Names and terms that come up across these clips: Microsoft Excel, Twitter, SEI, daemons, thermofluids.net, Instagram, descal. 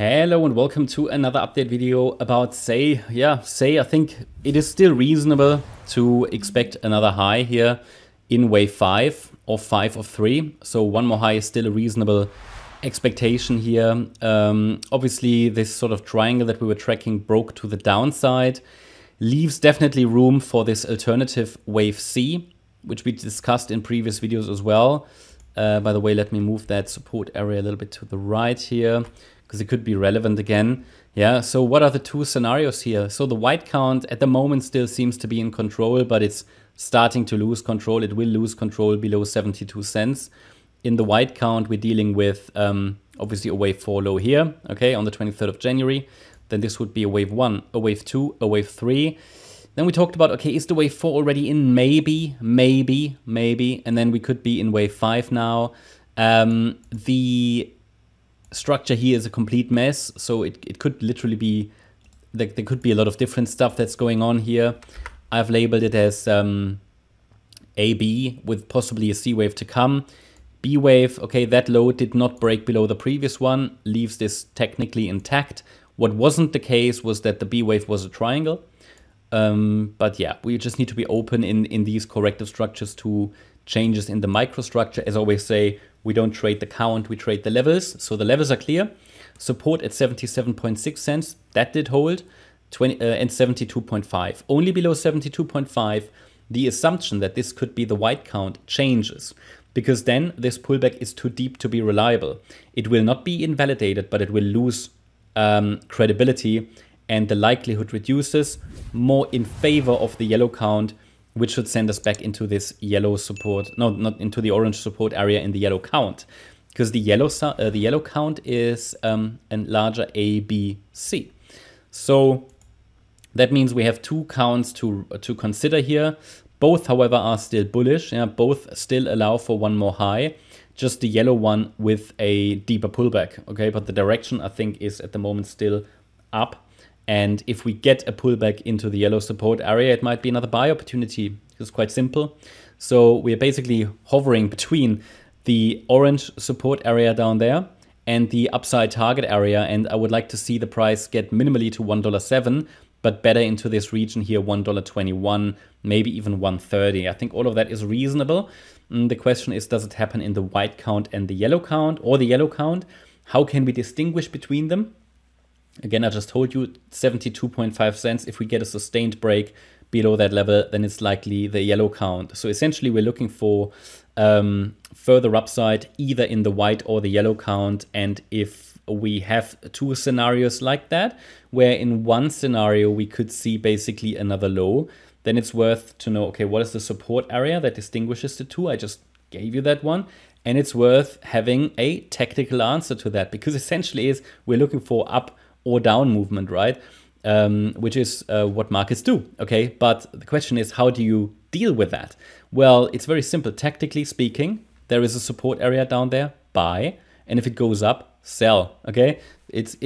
Hello and welcome to another update video about SEI. Yeah, SEI, I think it is still reasonable to expect another high here in wave 5 of 3. So one more high is still a reasonable expectation here. Obviously, this sort of triangle that we were tracking broke to the downside, leaves definitely room for this alternative wave C, which we discussed in previous videos as well. By the way, let me move that support area a little bit to the right here, because it could be relevant again. Yeah, so what are the two scenarios here? So the white count at the moment still seems to be in control, but it's starting to lose control. It will lose control below 72 cents. In the white count, we're dealing with obviously a wave 4 low here, okay, on the 23rd of January. Then this would be a wave 1, a wave 2, a wave 3. Then we talked about, okay, is the wave 4 already in? Maybe. And then we could be in wave 5 now. The structure here is a complete mess, so it could literally be, like, there could be a lot of different stuff that's going on here. I've labeled it as AB with possibly a C wave to come. B wave, okay, that low did not break below the previous one, leaves this technically intact. What wasn't the case was that the B wave was a triangle. But yeah, we just need to be open in these corrective structures to changes in the microstructure. As I always say, we don't trade the count, we trade the levels. So the levels are clear. Support at 77.6 cents, that did hold, and 72.5. Only below 72.5, the assumption that this could be the white count changes, because then this pullback is too deep to be reliable. It will not be invalidated, but it will lose credibility, and the likelihood reduces more in favor of the yellow count, which should send us back into this yellow support, no, not into the orange support area in the yellow count, because the yellow count is a larger ABC. So that means we have two counts to consider here. Both, however, are still bullish. Yeah, both still allow for one more high, just the yellow one with a deeper pullback. Okay, but the direction, I think, is at the moment still up. And if we get a pullback into the yellow support area, it might be another buy opportunity. It's quite simple. So we're basically hovering between the orange support area down there and the upside target area. And I would like to see the price get minimally to $1.07, but better into this region here, $1.21, maybe even $1.30. I think all of that is reasonable. The question is, does it happen in the white count and the yellow count, or the yellow count? How can we distinguish between them? Again, I just told you 72.5 cents. If we get a sustained break below that level, then it's likely the yellow count. So essentially, we're looking for further upside either in the white or the yellow count. And if we have two scenarios like that, where in one scenario we could see basically another low, then it's worth to know, okay, what is the support area that distinguishes the two? I just gave you that one. And it's worth having a technical answer to that, because essentially is we're looking for up or down movement, right? Which is what markets do, okay? But the question is, how do you deal with that? Well, it's very simple. Tactically speaking, there is a support area down there, buy. And if it goes up, sell, okay? It's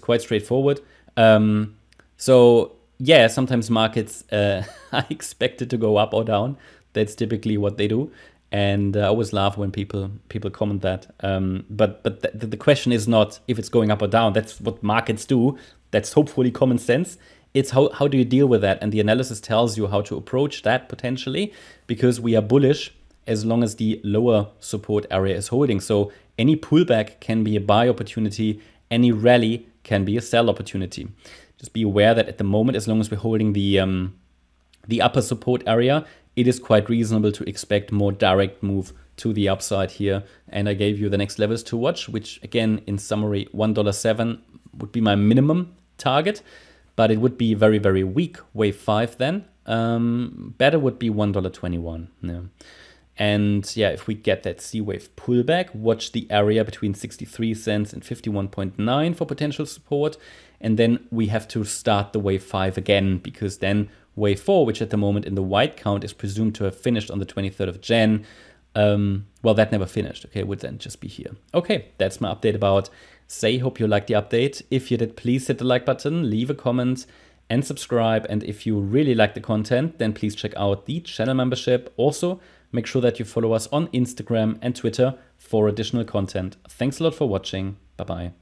quite straightforward. So yeah, sometimes markets are expected to go up or down. That's typically what they do. And I always laugh when people comment that. But the question is not if it's going up or down. That's what markets do. That's hopefully common sense. It's how do you deal with that? And the analysis tells you how to approach that potentially, because we are bullish as long as the lower support area is holding. So any pullback can be a buy opportunity. Any rally can be a sell opportunity. Just be aware that at the moment, as long as we're holding the upper support area, it is quite reasonable to expect more direct move to the upside here. And I gave you the next levels to watch, which again, in summary, $1.07 would be my minimum target, but it would be very, very weak wave 5 then. Better would be $1.21. Yeah. And yeah, if we get that C wave pullback, watch the area between 63 cents and 51.9 for potential support. And then we have to start the wave 5 again, because then wave 4, which at the moment in the white count is presumed to have finished on the 23rd of Jan. Well, that never finished. Okay, it would then just be here. Okay, that's my update about SEI. Hope you liked the update. If you did, please hit the like button, leave a comment and subscribe. And if you really like the content, then please check out the channel membership. Also, make sure that you follow us on Instagram and Twitter for additional content. Thanks a lot for watching. Bye-bye.